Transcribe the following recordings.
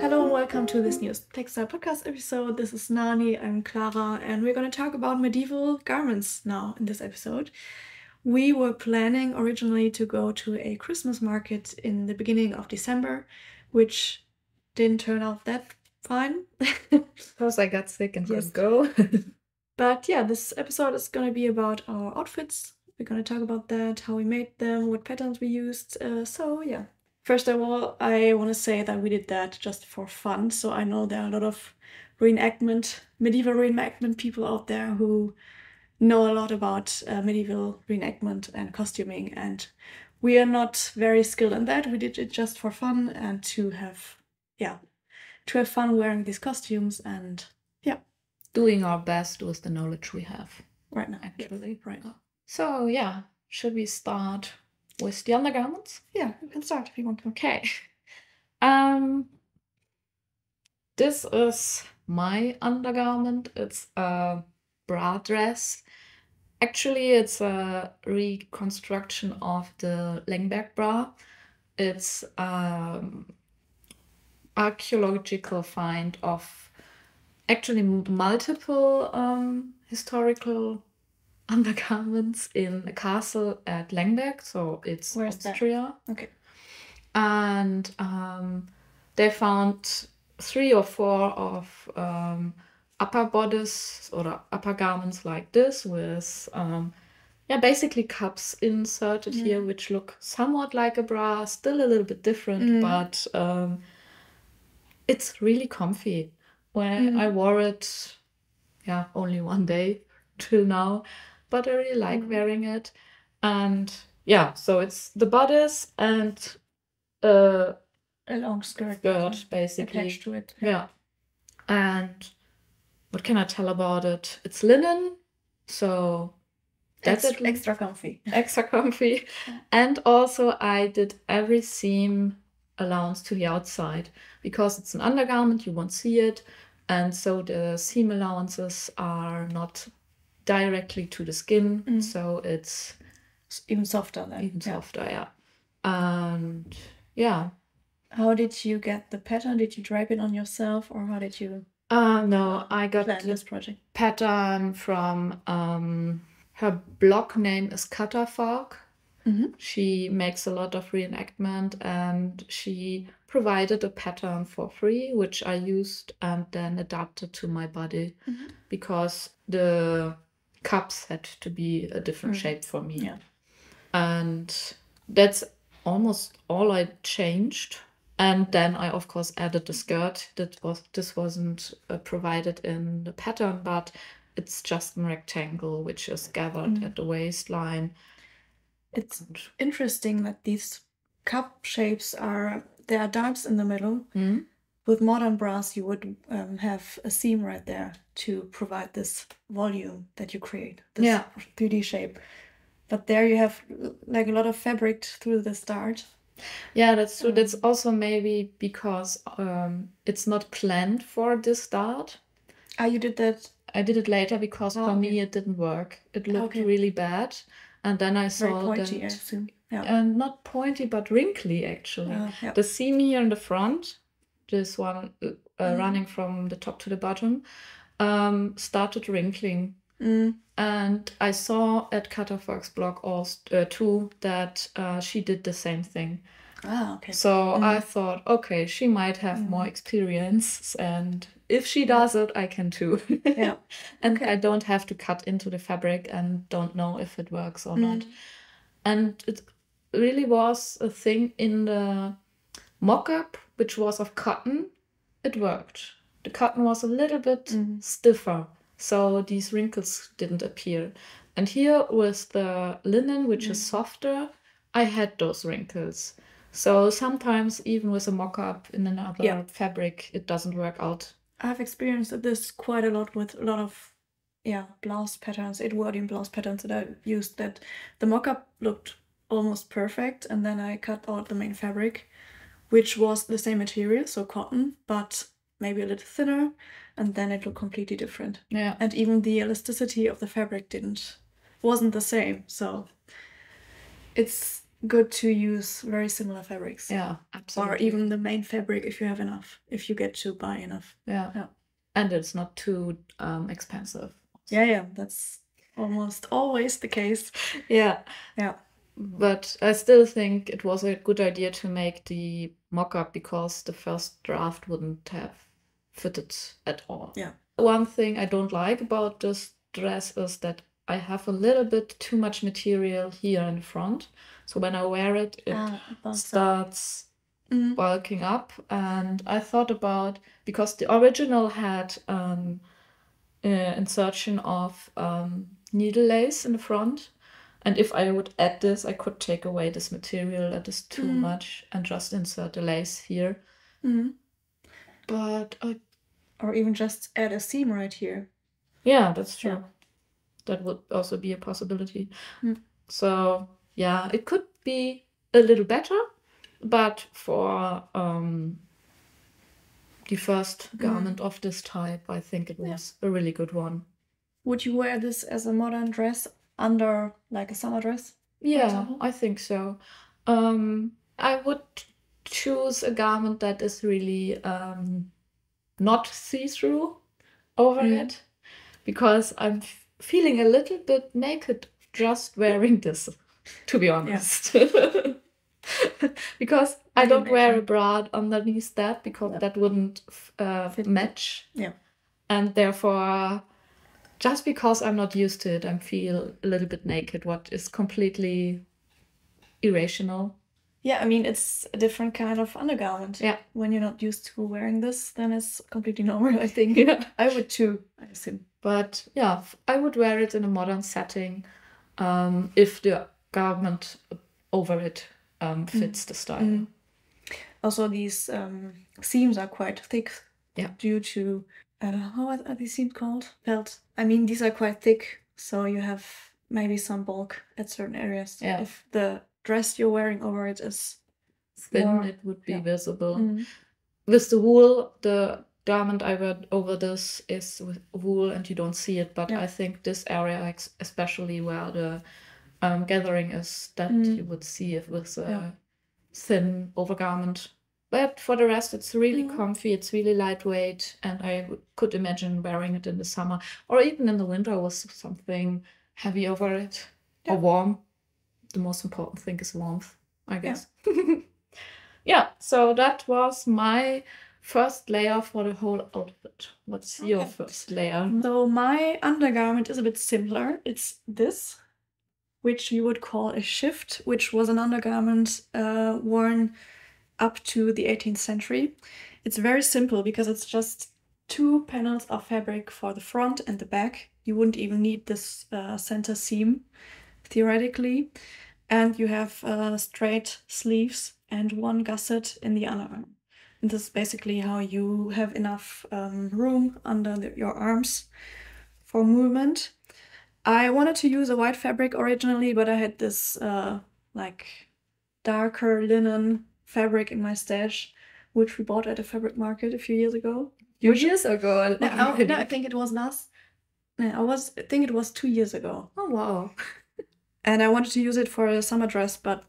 Hello and welcome to this new textile podcast episode. This is Nani, I'm Clara, and we're going to talk about medieval garments now in this episode. We were planning originally to go to a Christmas market in the beginning of December, which didn't turn out that fine. Because I got sick and couldn't go. But yeah, this episode is going to be about our outfits. We're going to talk about that, how we made them, what patterns we used. So yeah. First of all, I want to say that we did that just for fun. So I know there are a lot of medieval reenactment people out there who know a lot about medieval reenactment and costuming. And we are not very skilled in that. We did it just for fun and to have fun wearing these costumes and doing our best with the knowledge we have right now. Actually, right now. So yeah, should we start with the undergarments? Yeah, you can start if you want to. Okay. This is my undergarment. It's a bra dress. Actually, it's a reconstruction of the Lengberg bra. It's archaeological find of actually multiple historical undergarments in a castle at Lengberg, so it's Austria. Okay. And they found 3 or 4 of upper bodice or upper garments like this with basically cups inserted here, which look somewhat like a bra, still a little bit different, but it's really comfy. When I wore it, only one day till now, but I really like wearing it. And so it's the bodice and a long skirt basically attached to it. And what can I tell about it? It's linen, so that's extra comfy. And also I did every seam allowance to the outside, because it's an undergarment, you won't see it, and so the seam allowances are not directly to the skin, so it's even softer then. And how did you get the pattern? Did you drape it on yourself, or how did you no, I got this project pattern from her blog name is Katafalk. She makes a lot of reenactment, and she provided a pattern for free, which I used and then adapted to my body, because the cups had to be a different shape for me. And that's almost all I changed. And then I, of course, added the skirt. This wasn't provided in the pattern, but it's just a rectangle, which is gathered at the waistline. It's interesting that these cup shapes there are darts in the middle. With modern bras, you would have a seam right there to provide this volume that you create, this 3D shape. But there you have like a lot of fabric through this dart. Yeah, that's true. That's also maybe because it's not planned for this dart. Ah, you did that? I did it later because for me it didn't work. It looked really bad. And then I saw pointy, that, I assume. And not pointy, but wrinkly, actually. The seam here in the front, this one running from the top to the bottom, started wrinkling. And I saw at Katafalk's blog too that she did the same thing. Ah, okay. So I thought, okay, she might have more experience, and if she does it, I can too. And I don't have to cut into the fabric and don't know if it works or not. And it really was a thing in the mock-up, which was of cotton. It worked. The cotton was a little bit stiffer, so these wrinkles didn't appear. And here with the linen, which is softer, I had those wrinkles. So sometimes even with a mock-up in another fabric, it doesn't work out. I've experienced this quite a lot with a lot of blouse patterns, Edwardian blouse patterns that I used, that the mock-up looked almost perfect, and then I cut out the main fabric, which was the same material, so cotton, but maybe a little thinner, and then it looked completely different. Yeah. And even the elasticity of the fabric wasn't the same. So it's good to use very similar fabrics. Yeah, absolutely. Or even the main fabric if you have enough, if you get to buy enough. Yeah. Yeah. And it's not too expensive. Yeah, yeah, that's almost always the case. Yeah. Yeah. But I still think it was a good idea to make the mock-up, because the first draft wouldn't have fitted at all. Yeah. One thing I don't like about this dress is that I have a little bit too much material here in front. So when I wear it, it starts bulking up. And I thought about, because the original had insertion of needle lace in the front. And if I would add this, I could take away this material that is too much and just insert the lace here. But or even just add a seam right here. Yeah, that's true. Yeah. That would also be a possibility. So yeah, it could be a little better, but for the first garment of this type, I think it was a really good one. Would you wear this as a modern dress under like a summer dress? Yeah, I think so. I would choose a garment that is really not see-through over it, because I'm feeling a little bit naked just wearing this, to be honest. Yeah. Because I don't wear a bra underneath that, because that wouldn't match. Yeah. And therefore, just because I'm not used to it, I feel a little bit naked, what is completely irrational. Yeah, I mean, it's a different kind of undergarment. Yeah. When you're not used to wearing this, then it's completely normal, I think. Yeah. I would too, I assume. But yeah, I would wear it in a modern setting if the garment over it fits the style. Also, these seams are quite thick due to, I don't know, how are these seams called? Felt. I mean, these are quite thick, so you have maybe some bulk at certain areas. Yeah. If the dress you're wearing over it is thin, it would be visible. With the wool, the garment I wear over this is with wool and you don't see it, but I think this area, especially where the gathering is, that you would see it with a thin overgarment. But for the rest, it's really comfy, it's really lightweight, and I could imagine wearing it in the summer or even in the winter with something heavy over it, or warm. The most important thing is warmth, I guess. Yeah. Yeah, so that was my first layer for the whole outfit. What's your first layer? So my undergarment is a bit simpler. It's this, which you would call a shift, which was an undergarment worn up to the 18th century. It's very simple because it's just two panels of fabric for the front and the back. You wouldn't even need this center seam, theoretically. And you have straight sleeves and one gusset in the underarm. And this is basically how you have enough room under your arms for movement. I wanted to use a white fabric originally, but I had this like darker linen fabric in my stash, which we bought at a fabric market a few years ago. No, I think it was I think it was 2 years ago. Oh wow! And I wanted to use it for a summer dress, but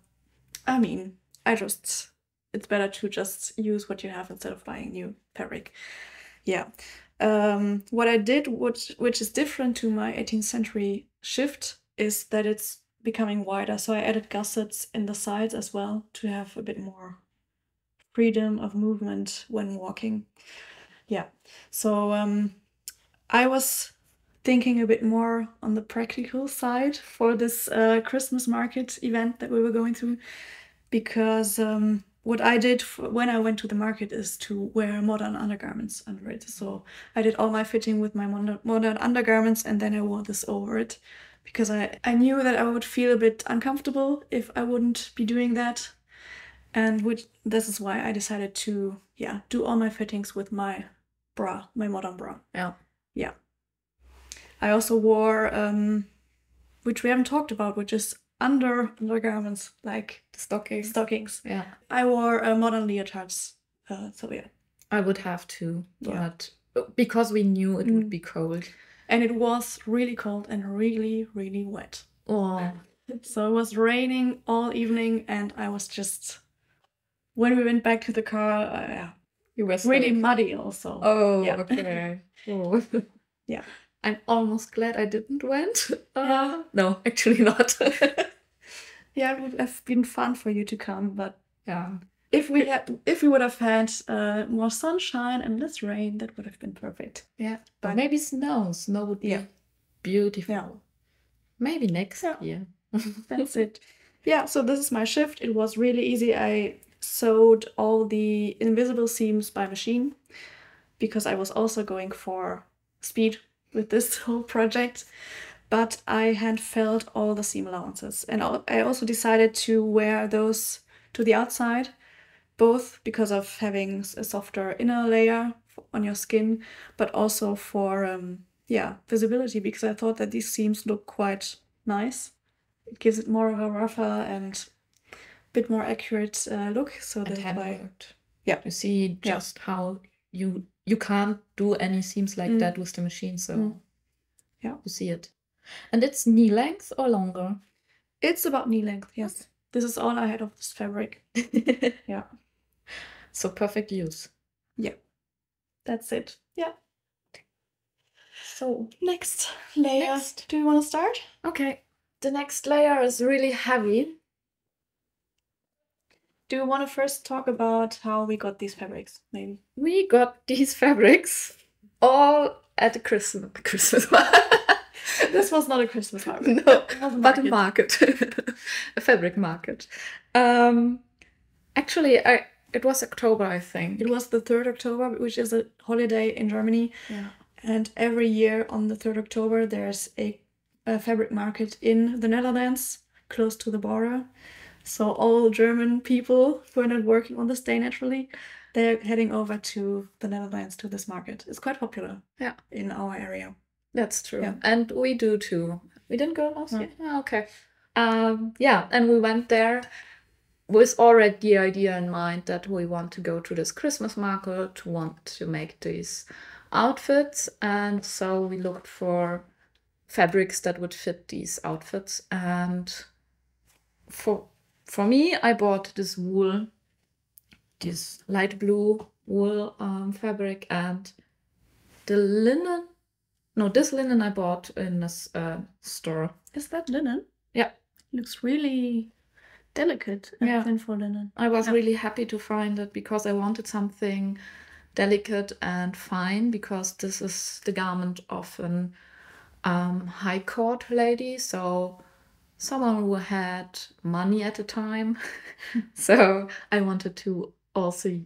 I mean, it's better to just use what you have instead of buying new fabric. Yeah. What I did, which is different to my 18th century shift, is that it's becoming wider. So I added gussets in the sides as well to have a bit more freedom of movement when walking. Yeah. So I was thinking a bit more on the practical side for this Christmas market event that we were going through, because what I did when I went to the market is to wear modern undergarments under it. So I did all my fitting with my modern undergarments, and then I wore this over it, because I knew that I would feel a bit uncomfortable if I wouldn't be doing that. And this is why I decided to do all my fittings with my bra, my modern bra. Yeah. Yeah. I also wore, which we haven't talked about, which is undergarments, like stockings. Yeah. I wore modern leotards, so yeah, I would have to, but because we knew it would be cold. And it was really cold and really, really wet. Oh. So it was raining all evening, and I was just... When we went back to the car, you were really muddy also. Oh, yeah. Okay. Oh. Yeah. I'm almost glad I didn't went. Yeah. No, actually not. Yeah, it would have been fun for you to come, but yeah. If we would have had more sunshine and less rain, that would have been perfect. Yeah, but maybe snow. Snow would be beautiful. Yeah. Maybe next year. That's it. Yeah, so this is my shift. It was really easy. I sewed all the invisible seams by machine because I was also going for speed with this whole project. But I had filled all the seam allowances. And I also decided to wear those to the outside, both because of having a softer inner layer on your skin, but also for visibility, because I thought that these seams look quite nice. It gives it more of a rougher and a bit more accurate look. So that's why. Yeah. You see just how you can't do any seams like that with the machine. So yeah, you see it. And it's knee length or longer? It's about knee length, yes. This is all I had of this fabric. Yeah. So perfect use. Yeah. That's it. Yeah. So next layer. Next. Do you want to start? Okay. The next layer is really heavy. Do you want to first talk about how we got these fabrics? Maybe. We got these fabrics all at a Christmas. This was not a Christmas market. No, but a market. A fabric market. Actually, it was October, I think. It was the 3rd October, which is a holiday in Germany. Yeah. And every year on the 3rd October, there's a fabric market in the Netherlands, close to the border. So all German people who are not working on this day, naturally, they're heading over to the Netherlands to this market. It's quite popular in our area. That's true. Yeah. And we do too. We didn't go last year? Oh, okay. And we went there with already the idea in mind that we want to go to this Christmas market, want to make these outfits. And so we looked for fabrics that would fit these outfits. And for me, I bought this wool, this light blue wool fabric, and the linen. No, this linen I bought in this store. Is that linen? Yeah. It looks really delicate and thin for linen. I was really happy to find it because I wanted something delicate and fine, because this is the garment of an high court lady. So someone who had money at the time. So I wanted to also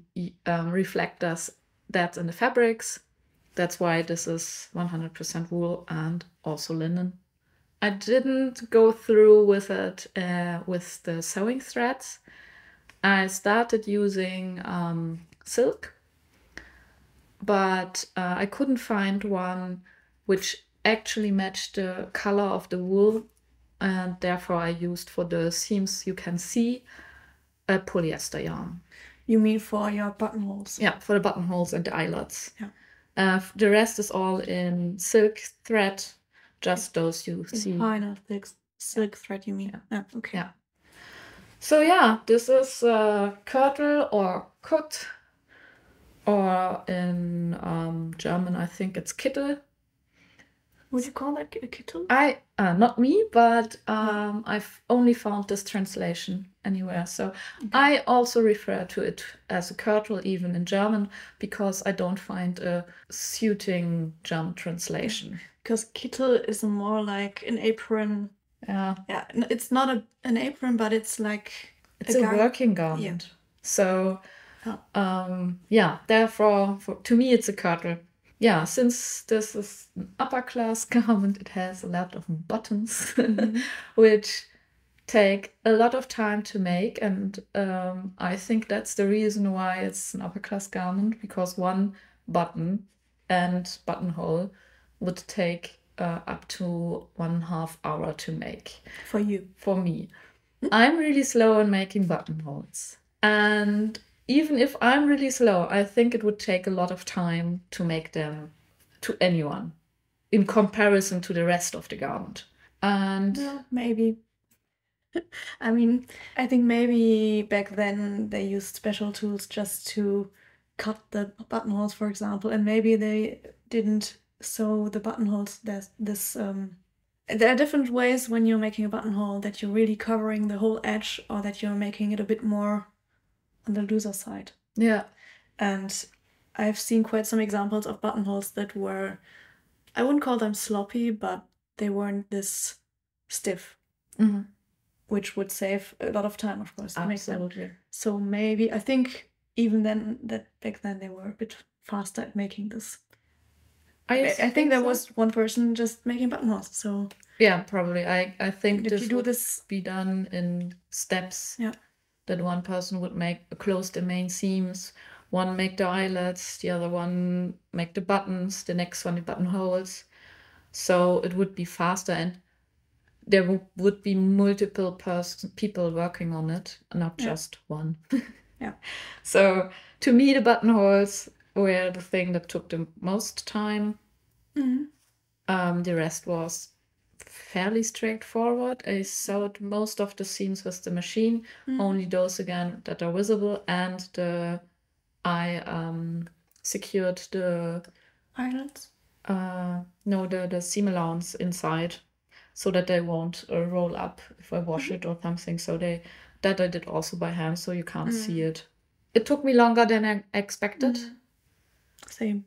reflect that in the fabrics. That's why this is 100% wool and also linen. I didn't go through with it with the sewing threads. I started using silk, but I couldn't find one which actually matched the color of the wool, and therefore I used for the seams you can see a polyester yarn. You mean for your buttonholes? Yeah, for the buttonholes and the eyelets. Yeah. The rest is all in silk thread, just those you see. Finer silk thread, you mean? Yeah. Oh, okay. Yeah. So yeah, this is kirtle or kut, or in German I think it's kittel. Would you call that a kittel? Not me, but I've only found this translation anywhere. So I also refer to it as a kirtle, even in German, because I don't find a suiting German translation. Because kittel is more like an apron. Yeah. Yeah. It's not an apron, but it's like... It's a working garment. Yeah. So, therefore, to me, it's a kirtle. Yeah, since this is an upper class garment, it has a lot of buttons, which take a lot of time to make. And I think that's the reason why it's an upper class garment, because one button and buttonhole would take up to 1.5 hours to make. For you? For me. I'm really slow in making buttonholes. And even if I'm really slow, I think it would take a lot of time to make them to anyone in comparison to the rest of the garment. And yeah, maybe. I mean, I think maybe back then they used special tools just to cut the buttonholes, for example, and maybe they didn't sew the buttonholes. There are different ways when you're making a buttonhole that you're really covering the whole edge or that you're making it a bit more on the looser side. Yeah. And I've seen quite some examples of buttonholes that were, I wouldn't call them sloppy, but they weren't this stiff. Mm-hmm. Which would save a lot of time, of course. Absolutely. So maybe, I think even then, that back then they were a bit faster at making this. I think there was one person just making buttonholes, so... Yeah, probably. I think this would be done in steps. Yeah. That one person would make close the main seams, one make the eyelets, the other one make the buttons, the next one the buttonholes. So it would be faster, and there would be multiple people working on it, not just one. Yeah. So to me, the buttonholes were the thing that took the most time. Mm-hmm. The rest was fairly straightforward. I sewed most of the seams with the machine, only those again that are visible, and I secured the eyelets. No, the seam allowance inside, so that they won't roll up if I wash it or something. So that I did also by hand, so you can't see it. It took me longer than I expected. Same.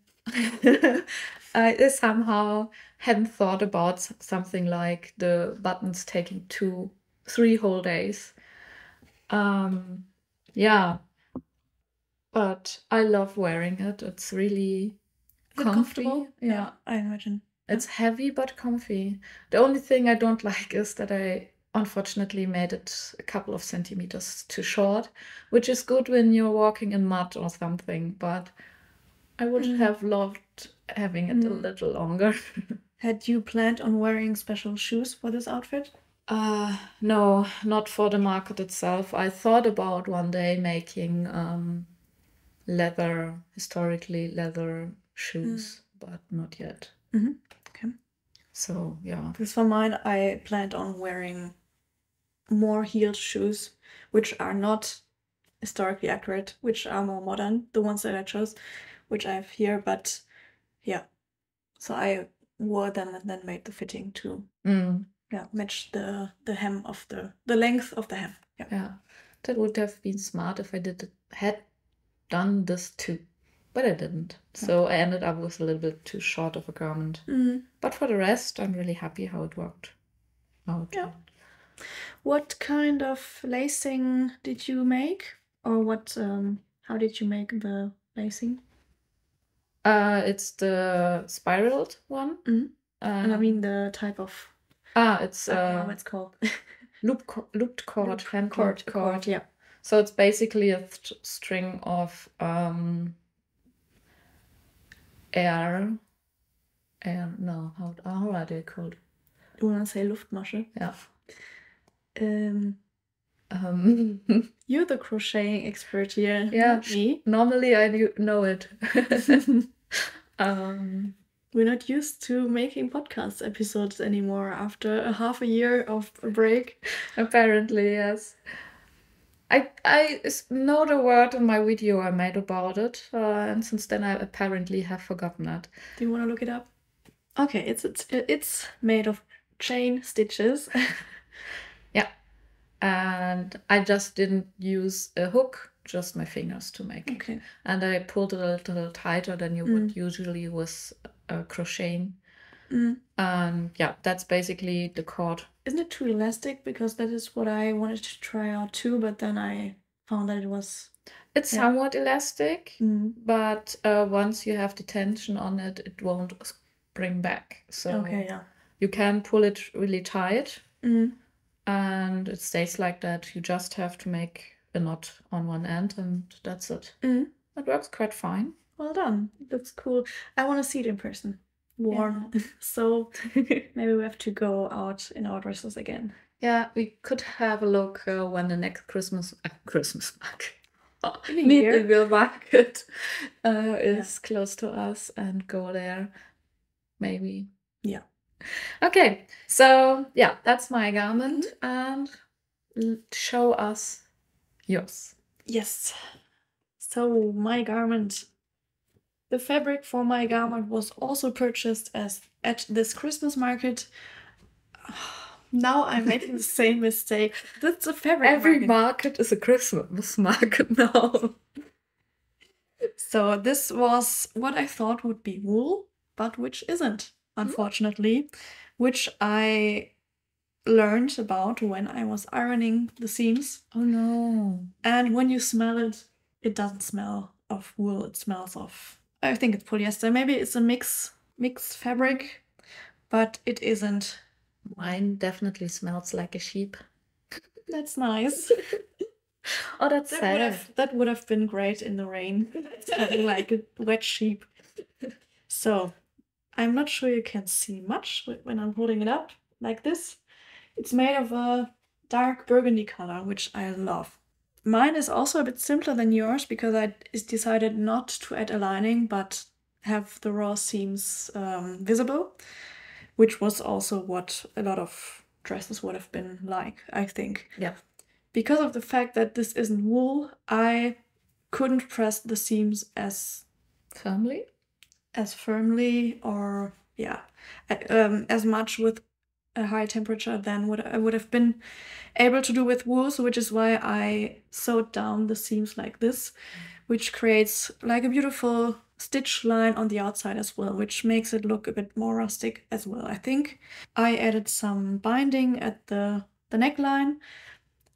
I somehow hadn't thought about something like the buttons taking 2-3 whole days. Yeah. But I love wearing it. It's really comfortable. Yeah, I imagine. It's heavy, but comfy. The only thing I don't like is that I unfortunately made it a couple of centimeters too short, which is good when you're walking in mud or something, but I would have loved having it a little longer. Had you planned on wearing special shoes for this outfit? No, not for the market itself. I thought about one day making historically leather shoes, but not yet. Mm-hmm. Okay. So, yeah. Because for mine, I planned on wearing more heeled shoes, which are not historically accurate, which are more modern, the ones that I chose, which I have here, but yeah. So I wore them and then made the fitting to match the hem of the length of the hem. Yeah. Yeah. That would have been smart if I had done this too. But I didn't. So I ended up with a little bit too short of a garment. But for the rest, I'm really happy how it worked out. Yeah. What kind of lacing did you make? Or what? How did you make the lacing? It's the spiraled one. I mean the type of... it's... what's called? Looped cord. Hand-looped cord. Yeah. So it's basically a string of... how are they called? You want to say Luftmasche? Yeah. You're the crocheting expert here. Yeah. Me. Normally I know it. We're not used to making podcast episodes anymore after a half a year of a break. Apparently, yes. I know the word in my video I made about it, and since then I apparently have forgotten it. Do you want to look it up? Okay, it's made of chain stitches. Yeah, and I just didn't use a hook, just my fingers to make it. And I pulled it a little tighter than you would usually with crocheting. Yeah, that's basically the cord. Isn't it too elastic? Because that is what I wanted to try out too, but then I found that it was... It's somewhat elastic, but once you have the tension on it, it won't spring back. So you can pull it really tight and it stays like that. You just have to make a knot on one end and that's it. It works quite fine. Well done. That's cool. I want to see it in person. Warm. Yeah. So maybe we have to go out in our dresses again. Yeah, we could have a look when the next Christmas medieval market is close to us, and go there, maybe. Yeah. Okay, so yeah, that's my garment, and show us yours. Yes. So my garment, the fabric for my garment was also purchased at this Christmas market. Now I'm making the same mistake. That's a fabric Every market is a Christmas market now. So this was what I thought would be wool, but which isn't, unfortunately, which I learned about when I was ironing the seams. Oh no. And when you smell it, it doesn't smell of wool. It smells of, I think it's polyester. Maybe it's a mixed fabric, but it isn't. Mine definitely smells like a sheep. That's nice. Oh, that's sad. That would have been great in the rain. Like a wet sheep. So, I'm not sure you can see much when I'm holding it up like this. It's made of a dark burgundy color, which I love. Mine is also a bit simpler than yours, because I decided not to add a lining, but have the raw seams visible. Which was also what a lot of dresses would have been like, I think. Yeah. Because of the fact that this isn't wool, I couldn't press the seams as firmly, or yeah, as much with a high temperature than what I would have been able to do with wool. So which is why I sewed down the seams like this, which creates like a beautiful stitch line on the outside as well, which makes it look a bit more rustic as well, I think. I added some binding at the neckline.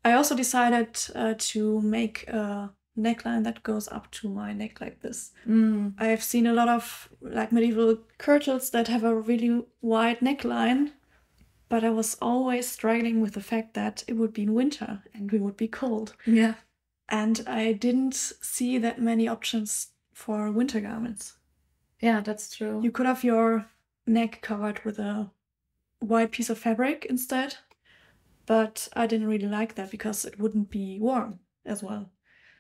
I also decided to make a neckline that goes up to my neck like this. I've seen a lot of like medieval kirtles that have a really wide neckline, but I was always struggling with the fact that it would be winter and we would be cold. Yeah. And I didn't see that many options for winter garments. Yeah, that's true. You could have your neck covered with a white piece of fabric instead, but I didn't really like that because it wouldn't be warm as well.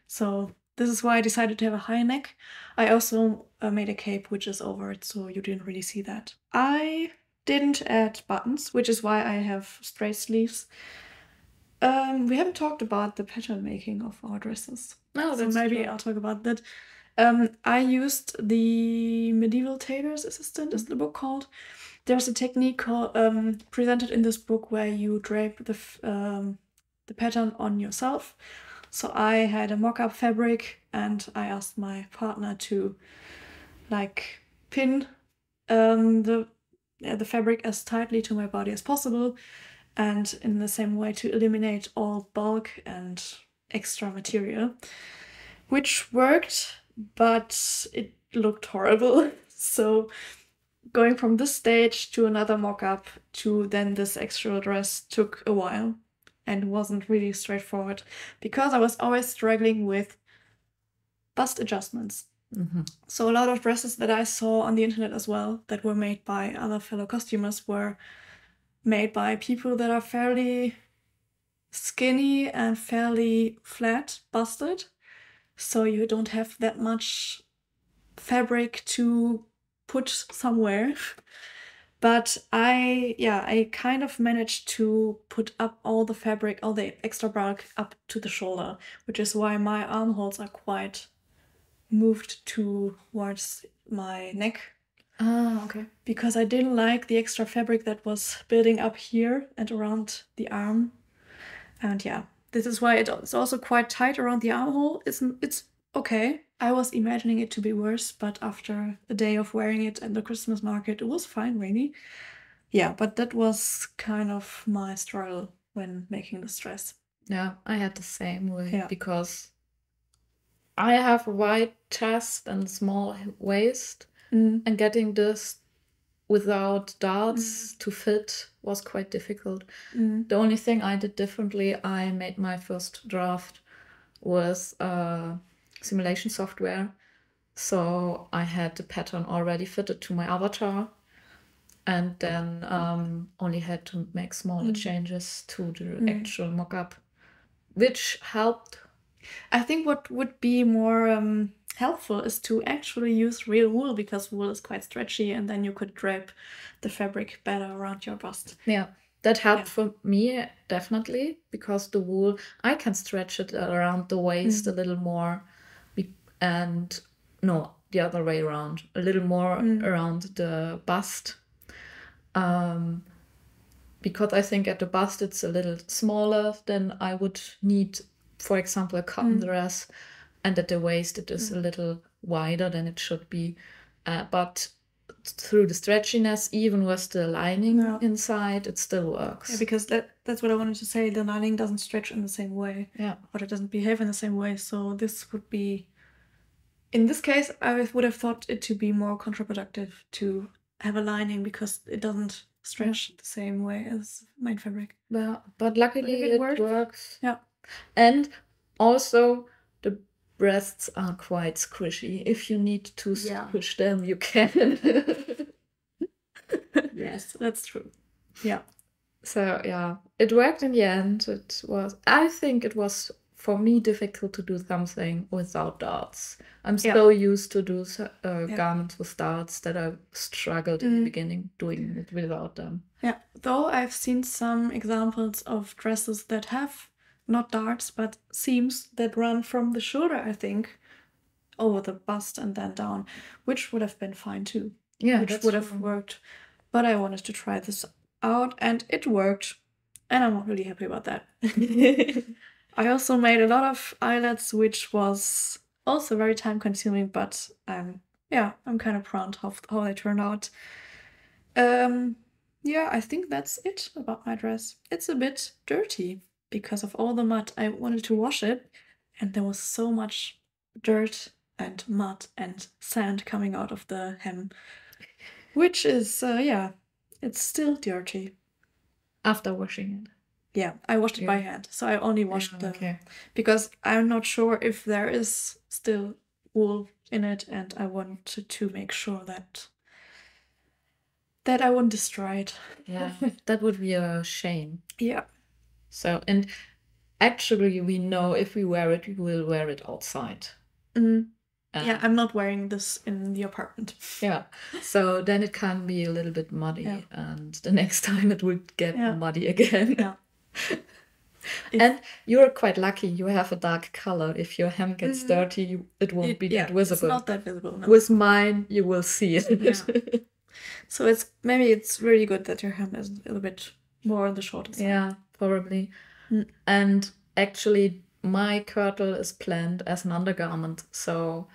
So this is why I decided to have a high neck. I also made a cape which is over it, so you didn't really see that. I didn't add buttons, which is why I have straight sleeves. We haven't talked about the pattern making of our dresses. No, that's so maybe true. I'll talk about that. I used the Medieval Tailor's Assistant, is the book called. There's a technique called, presented in this book, where you drape the pattern on yourself. So I had a mock-up fabric and I asked my partner to like pin the fabric as tightly to my body as possible, and in the same way to eliminate all bulk and extra material, which worked. But it looked horrible. So going from this stage to another mock-up to then this actual dress took a while and wasn't really straightforward, because I was always struggling with bust adjustments. So a lot of dresses that I saw on the internet as well that were made by other fellow costumers were made by people that are fairly skinny and fairly flat busted. So you don't have that much fabric to put somewhere. But I kind of managed to put up all the fabric, all the extra bulk up to the shoulder, which is why my armholes are quite moved towards my neck. Ah, okay. Because I didn't like the extra fabric that was building up here and around the arm. And yeah. This is why it's also quite tight around the armhole. It's okay. I was imagining it to be worse, but after a day of wearing it at the Christmas market, it was fine, really. Yeah, but that was kind of my struggle when making this dress. Yeah, I had the same way, because I have a wide chest and small waist, and getting this without darts to fit was quite difficult. The only thing I did differently, I made my first draft with simulation software. So I had the pattern already fitted to my avatar, and then only had to make smaller changes to the actual mock-up, which helped I think what would be more helpful is to actually use real wool, because wool is quite stretchy and then you could drape the fabric better around your bust. Yeah, that helped for me definitely, because the wool, I can stretch it around the waist a little more, and no, the other way around, a little more around the bust, because I think at the bust it's a little smaller than I would need, for example, a cotton dress, and at the waist it is a little wider than it should be, but through the stretchiness, even with the lining inside, it still works. Yeah, because that's what I wanted to say, the lining doesn't stretch in the same way, or it doesn't behave in the same way, so this would be, in this case, I would have thought it to be more counterproductive to have a lining, because it doesn't stretch the same way as main fabric. Yeah, but luckily it works. Yeah. And also the breasts are quite squishy. If you need to squish them, you can. Yes, that's true. Yeah. So yeah, it worked in the end. It was, I think it was for me difficult to do something without darts. I'm so used to do garments with darts that I struggled in the beginning doing it without them. Yeah, though I've seen some examples of dresses that have not darts but seams that run from the shoulder, I think, over the bust and then down, which would have been fine too. Yeah, which would have worked. But I wanted to try this out and it worked, and I'm really happy about that. I also made a lot of eyelets, which was also very time consuming, but yeah, I'm kind of proud of how they turned out. Yeah, I think that's it about my dress. It's a bit dirty because of all the mud. I wanted to wash it and there was so much dirt and mud and sand coming out of the hem, which is, yeah, it's still dirty. After washing it. Yeah, I washed it by hand, so I only washed them, because I'm not sure if there is still wool in it, and I wanted to make sure that I wouldn't destroy it. Yeah, that would be a shame. Yeah. So, and actually we know if we wear it, we will wear it outside. Yeah, I'm not wearing this in the apartment. Yeah, so then it can be a little bit muddy, and the next time it would get muddy again. Yeah. And you're quite lucky, you have a dark color. If your hem gets dirty, it won't be that visible. It's not that visible. No. With mine, you will see it. Yeah. So it's maybe it's really good that your hem is a little bit more on the shorter side. Yeah, probably. And actually, my kirtle is planned as an undergarment, so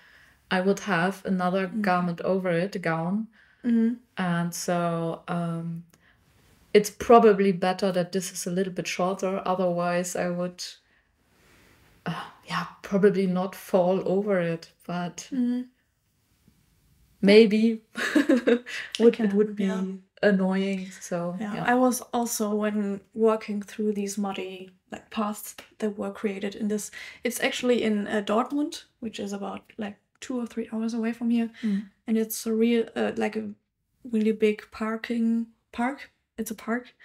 I would have another garment over it, a gown. And so it's probably better that this is a little bit shorter, otherwise I would yeah, probably not fall over it, but maybe would be annoying. So yeah, I was also, when walking through these muddy paths that were created in this, it's actually in Dortmund, which is about 2 or 3 hours away from here, and it's a real like a really big park. It's a park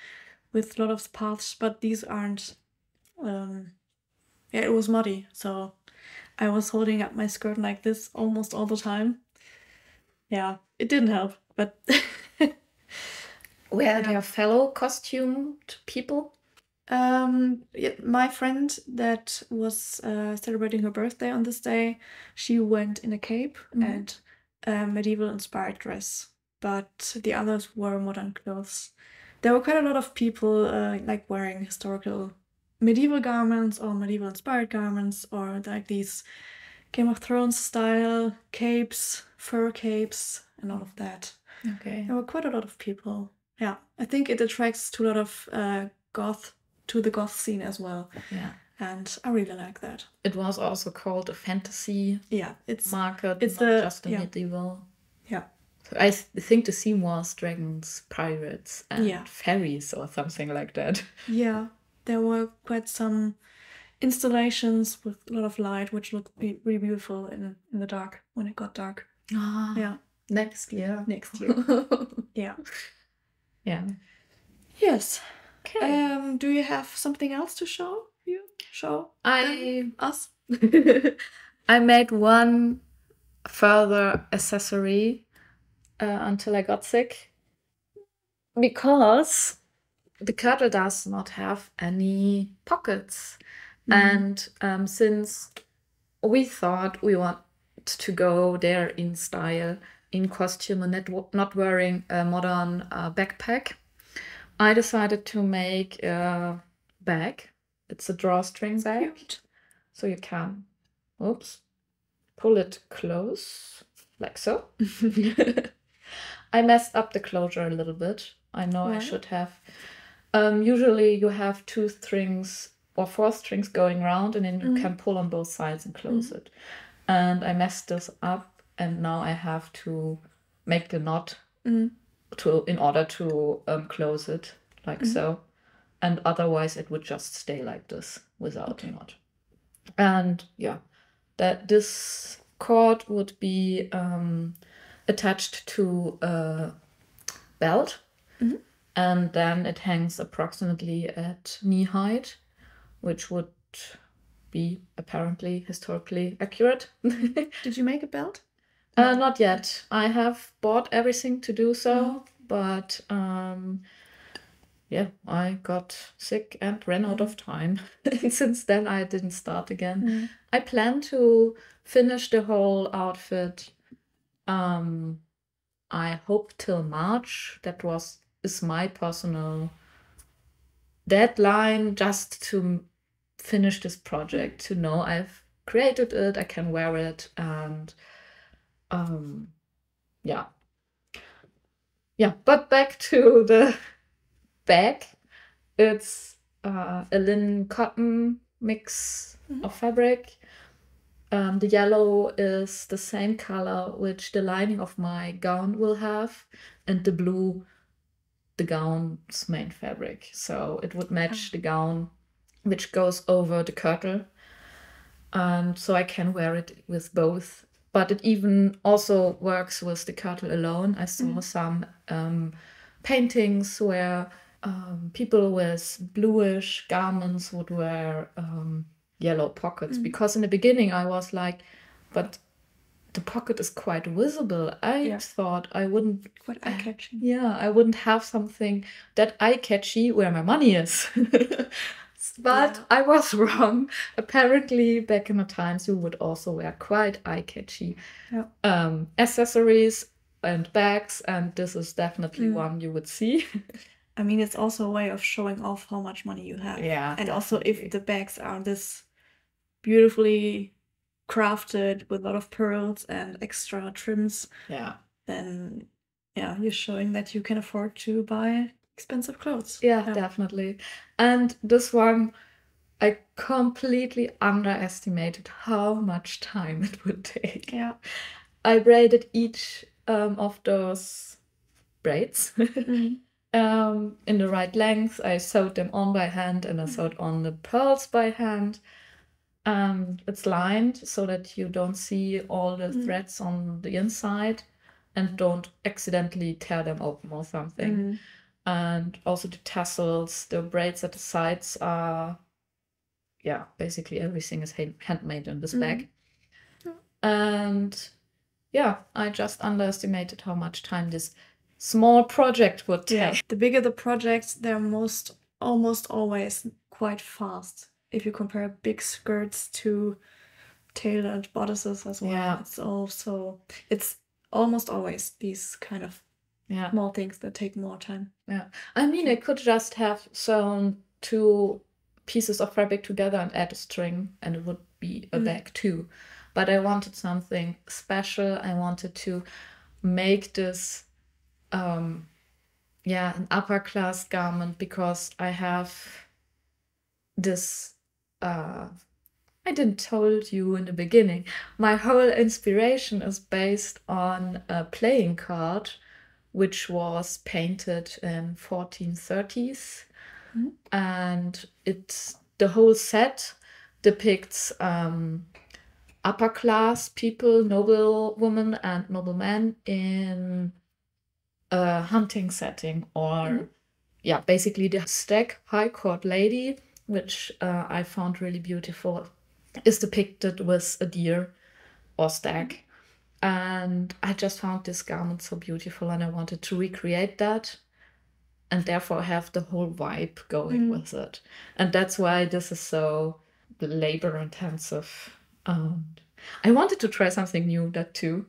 with a lot of paths, but these aren't, yeah, it was muddy, so I was holding up my skirt like this almost all the time. Yeah, it didn't help, but were there fellow costumed people? My friend that was celebrating her birthday on this day, she went in a cape and a medieval inspired dress, but the others wore modern clothes. There were quite a lot of people like wearing historical medieval garments or medieval inspired garments, or like these Game of Thrones style capes, fur capes and all of that. Okay, there were quite a lot of people. Yeah, I think it attracts to a lot of goth, to the goth scene as well. Yeah, and I really like that. It was also called a fantasy market. It's not just a medieval. Yeah, so I think the theme was dragons, pirates, and fairies or something like that. Yeah, there were quite some installations with a lot of light, which looked really beautiful in the dark when it got dark. Ah, yeah, next year. Yeah, yeah. Yes. Okay. Do you have something else to show? you show us? I made one further accessory until I got sick, because the girdle does not have any pockets. Mm. And since we thought we want to go there in style, in costume, and not wearing a modern backpack, I decided to make a bag. It's a drawstring bag. Cute. So you can, oops, pull it close, like so. I messed up the closure a little bit. I know, right. I should have. Usually you have 2 strings or 4 strings going around, and then you can pull on both sides and close it. And I messed this up, and now I have to make the knot in order to close it, like so. And otherwise it would just stay like this without a knot. And yeah, that this cord would be attached to a belt, and then it hangs approximately at knee height, which would be apparently historically accurate. Did you make a belt? Not yet. I have bought everything to do so, but yeah, I got sick and ran out of time. Since then, I didn't start again. I plan to finish the whole outfit. I hope till March. That is my personal deadline, just to finish this project, to know I've created it, I can wear it, and yeah. But back to the bag. It's a linen cotton mix of fabric. The yellow is the same color which the lining of my gown will have, and the blue the gown's main fabric, so it would match the gown which goes over the kirtle, and so I can wear it with both. But it even also works with the kirtle alone. I saw some paintings where people with bluish garments would wear yellow pockets, because in the beginning I was like, but the pocket is quite visible. I thought I wouldn't, quite eye-catching. Yeah, I wouldn't have something that eye-catchy where my money is. But I was wrong. Apparently, back in the times, you would also wear quite eye-catchy accessories and bags, and this is definitely one you would see. I mean, it's also a way of showing off how much money you have. Yeah, and also if the bags are this beautifully crafted with a lot of pearls and extra trims, then you're showing that you can afford to buy expensive clothes. Yeah, definitely. And this one, I completely underestimated how much time it would take. Yeah, I braided each of those braids in the right length. I sewed them on by hand, and I sewed on the pearls by hand. It's lined so that you don't see all the threads on the inside and don't accidentally tear them open or something. And also the tassels, the braids at the sides are, basically everything is handmade in this bag. And yeah, I just underestimated how much time this small project would take. Yeah. The bigger the project, they're almost always quite fast. If you compare big skirts to tailored bodices as well, it's also, it's almost always these kind of small things that take more time. Yeah, I mean, I could just have sewn 2 pieces of fabric together and add a string, and it would be a bag too. But I wanted something special. I wanted to make this, an upper class garment, because I have this. I didn't told you in the beginning, my whole inspiration is based on a playing card which was painted in 1430s, and the whole set depicts upper class people, noble women and noble men, in a hunting setting, or basically the Stag High Court lady which I found really beautiful, is depicted with a deer or stag. And I just found this garment so beautiful, and I wanted to recreate that and therefore have the whole vibe going with it. And that's why this is so labor intensive. I wanted to try something new, that too.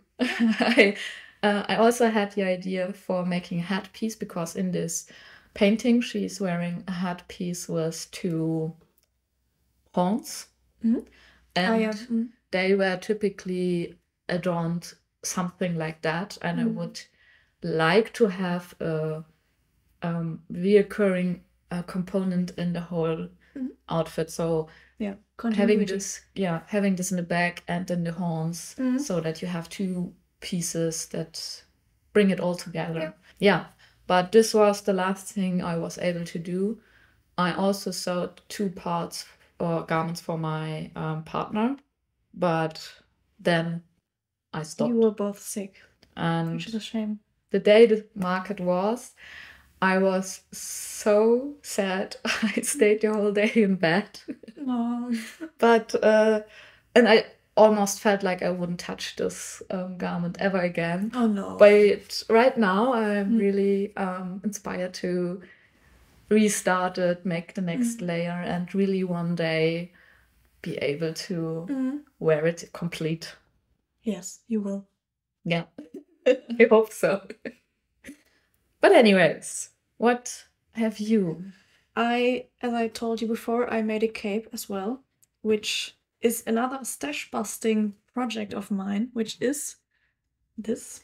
I also had the idea for making a headpiece, because in this painting she's wearing a headpiece with two horns. And they were typically adorned something like that, and I would like to have a reoccurring component in the whole outfit. So having this in the back and in the horns, so that you have two pieces that bring it all together. But this was the last thing I was able to do. I also sewed two parts or garments for my partner, but then I stopped. You were both sick, and which is a shame. The day the market was, I was so sad. I stayed the whole day in bed. But and I almost felt like I wouldn't touch this garment ever again. Oh no! But right now I'm really inspired to restart it, make the next layer, and really one day be able to wear it complete. Yes, you will. Yeah, I hope so. But anyways, what have you? As I told you before, I made a cape as well, which is another stash busting project of mine, which is this.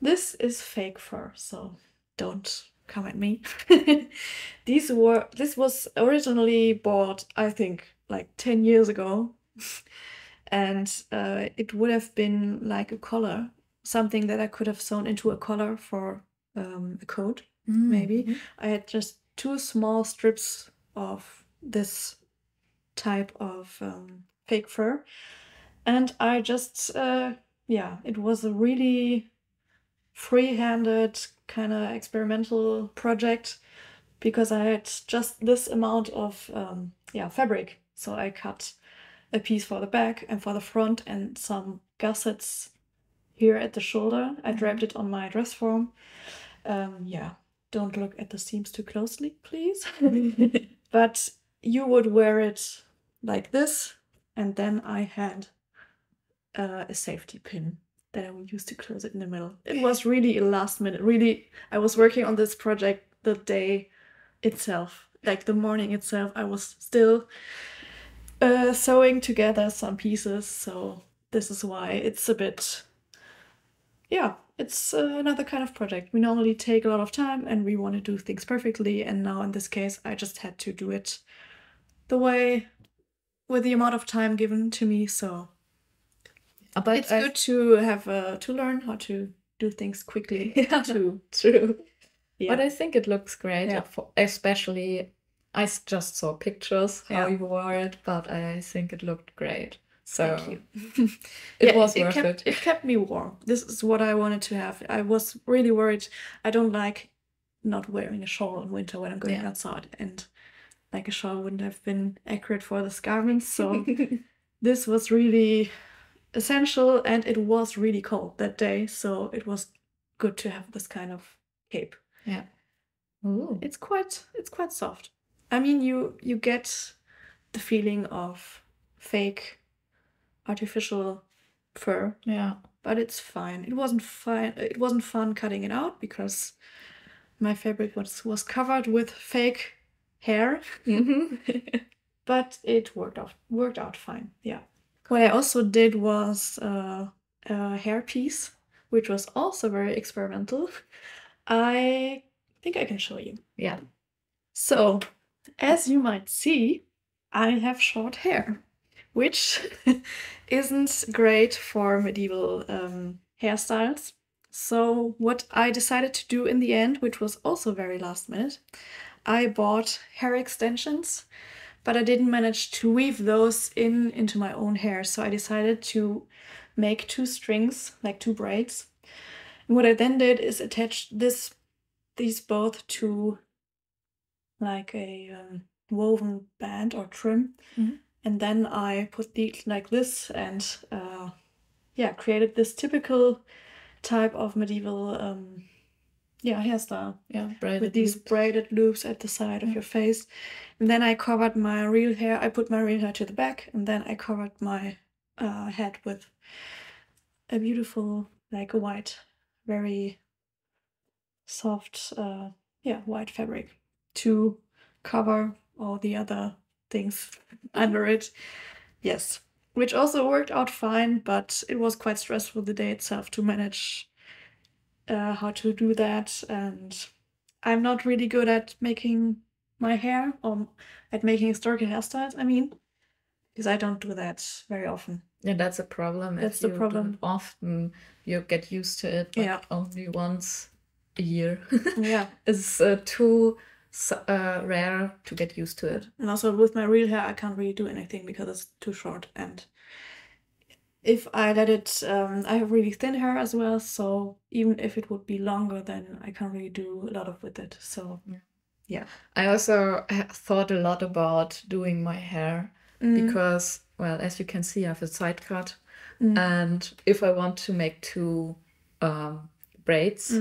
This is fake fur, so don't come at me. This was originally bought, I think, like 10 years ago. And it would have been like a collar, something that I could have sewn into a collar for a coat, maybe. I had just two small strips of this type of fake fur, and I just it was a really free-handed kind of experimental project, because I had just this amount of fabric, so I cut a piece for the back and for the front and some gussets here at the shoulder. I draped it on my dress form. Don't look at the seams too closely, please. But you would wear it like this, and then I had a safety pin that I would use to close it in the middle. It was really a last minute. Really, I was working on this project the day itself, like the morning itself. I was still sewing together some pieces, so this is why it's a bit, it's another kind of project. We normally take a lot of time and we want to do things perfectly, and now in this case I just had to do it the way, with the amount of time given to me, so but it's good to have to learn how to do things quickly. But I think it looks great, especially I just saw pictures how you wore it, but I think it looked great. So thank you. It was worth it. It kept me warm. This is what I wanted to have. I was really worried. I don't like not wearing a shawl in winter when I'm going outside, and like a shawl wouldn't have been accurate for this garment. So this was really essential, and it was really cold that day. So it was good to have this kind of cape. Yeah, ooh. It's quite soft. I mean, you get the feeling of fake, artificial fur. Yeah, but it's fine. It wasn't fun cutting it out, because my fabric was covered with fake hair. But it worked out fine. Yeah. What I also did was a hair piece, which was also very experimental. I think I can show you. Yeah. So, as you might see, I have short hair, which isn't great for medieval hairstyles. So what I decided to do in the end, which was also very last minute, I bought hair extensions, but I didn't manage to weave those into my own hair. So I decided to make two strings, like two braids. And what I then did is attach these both to like a woven band or trim. Mm-hmm. And then I put these like this and yeah, created this typical type of medieval yeah, hairstyle. Yeah, braided with these braided loops at the side of your face. And then I covered my real hair. I put my real hair to the back, and then I covered my head with a beautiful, like a white, very soft, yeah, white fabric to cover all the other things under it. Yes, which also worked out fine, but it was quite stressful the day itself to manage how to do that, and I'm not really good at making my hair or at making historical hairstyles, I mean, because I don't do that very often. Yeah, that's a problem. That's the problem. Often you get used to it, but yeah, only once a year. Yeah, it's too rare to get used to it. And also with my real hair I can't really do anything because it's too short, and if I let it, I have really thin hair as well, so even if it would be longer, then I can't really do a lot of with it. So, yeah. Yeah. I also thought a lot about doing my hair because, well, as you can see, I have a side cut. And if I want to make two braids,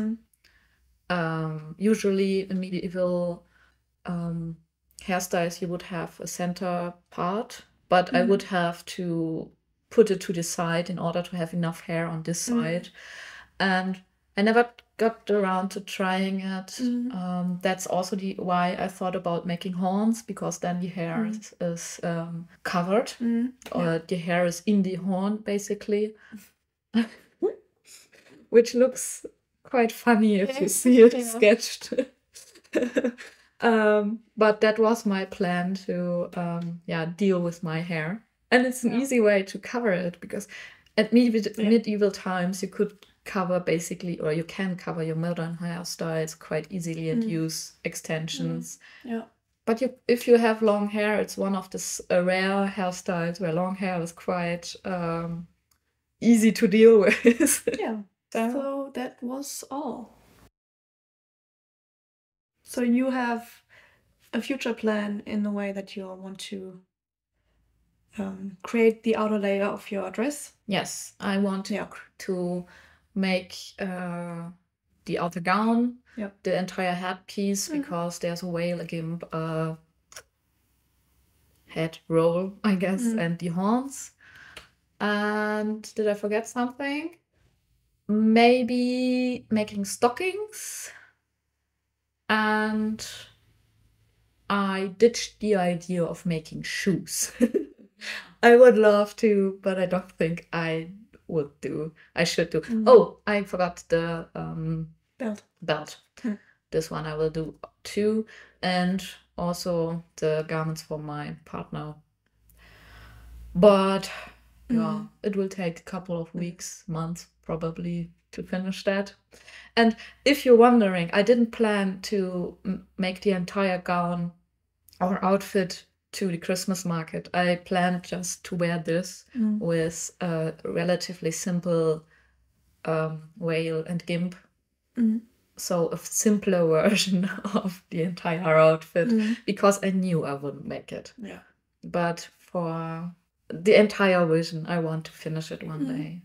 usually in medieval hairstyles, you would have a center part, but I would have to put it to the side in order to have enough hair on this side, and I never got around to trying it. That's also why I thought about making horns, because then the hair is covered, or the hair is in the horn basically, which looks quite funny if you see it sketched. But that was my plan to yeah, deal with my hair. And it's an easy way to cover it, because at medieval times you could cover basically, or you can cover your modern hairstyles quite easily and use extensions. Yeah. But if you have long hair, it's one of the rare hairstyles where long hair is quite easy to deal with. Yeah. So that was all. So you have a future plan in the way that you want to create the outer layer of your dress. Yes, I want to make the outer gown, the entire headpiece, because there's a whale, a gimp, head roll, I guess, and the horns. And did I forget something? Maybe making stockings. And I ditched the idea of making shoes. I would love to, but I don't think I would do. I should do. Oh, I forgot the belt. This one I will do too. And also the garments for my partner. But yeah, it will take a couple of weeks, months probably to finish that. And if you're wondering, I didn't plan to make the entire gown or outfit to the Christmas market. I planned just to wear this with a relatively simple veil and gimp. So a simpler version of the entire outfit, because I knew I wouldn't make it. Yeah. But for the entire version, I want to finish it one day.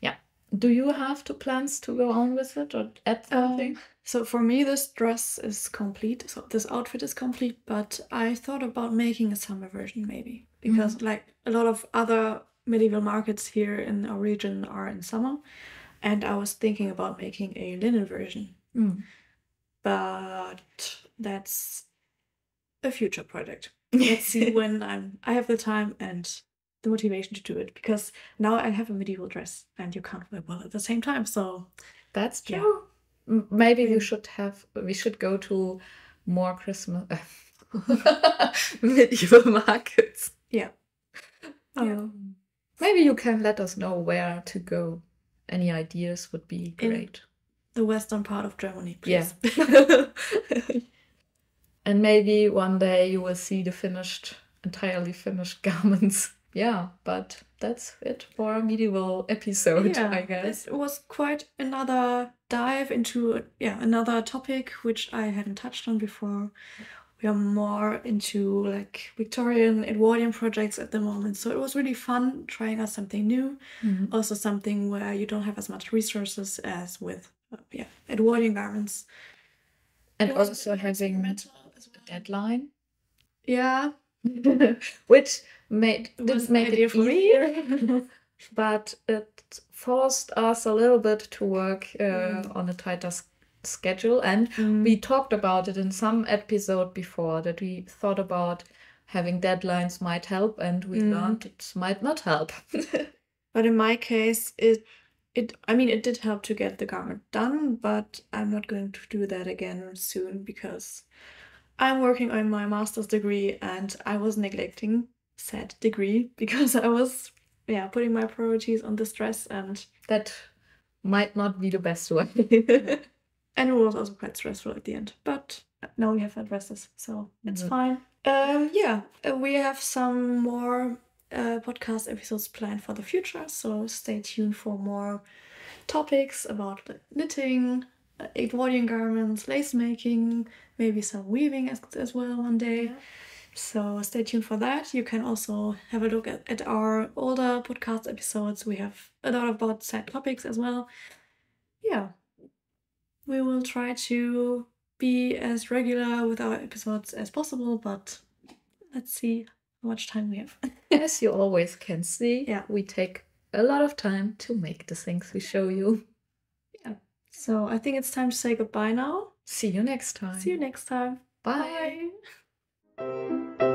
Yeah. Do you have two plans to go on with it or add something? So for me, this dress is complete. So this outfit is complete, but I thought about making a summer version maybe, because like a lot of other medieval markets here in our region are in summer, and I was thinking about making a linen version, but that's a future project. Let's see when I have the time and the motivation to do it, because now I have a medieval dress and you can't wear both at the same time. So that's true. Yeah. Maybe we should go to more Christmas medieval markets. Yeah. Maybe you can let us know where to go. Any ideas would be great. In the western part of Germany, please. Yeah. And maybe one day you will see the entirely finished garments. Yeah, but that's it for a medieval episode, I guess. It was quite another dive into another topic which I hadn't touched on before. We are more into like Victorian, Edwardian projects at the moment. So it was really fun trying out something new. Mm-hmm. Also something where you don't have as much resources as with Edwardian garments. And also having a deadline. Yeah. Which made it for me. But it forced us a little bit to work on a tighter schedule, and we talked about it in some episode before, that we thought about having deadlines might help, and we learned it might not help. But in my case, it did help to get the garment done, but I'm not going to do that again soon because I'm working on my master's degree, and I was neglecting said degree because I was putting my priorities on this dress, and that might not be the best way. And it was also quite stressful at the end, but now we have our dresses, so it's fine. We have some more podcast episodes planned for the future, so stay tuned for more topics about knitting, Edwardian garments, lace making, maybe some weaving as well one day. Yeah. So stay tuned for that. You can also have a look at our older podcast episodes. We have a lot about side topics as well. Yeah. We will try to be as regular with our episodes as possible, but let's see how much time we have. As you always can see, we take a lot of time to make the things we show you. Yeah. So I think it's time to say goodbye now. See you next time. Bye. Bye.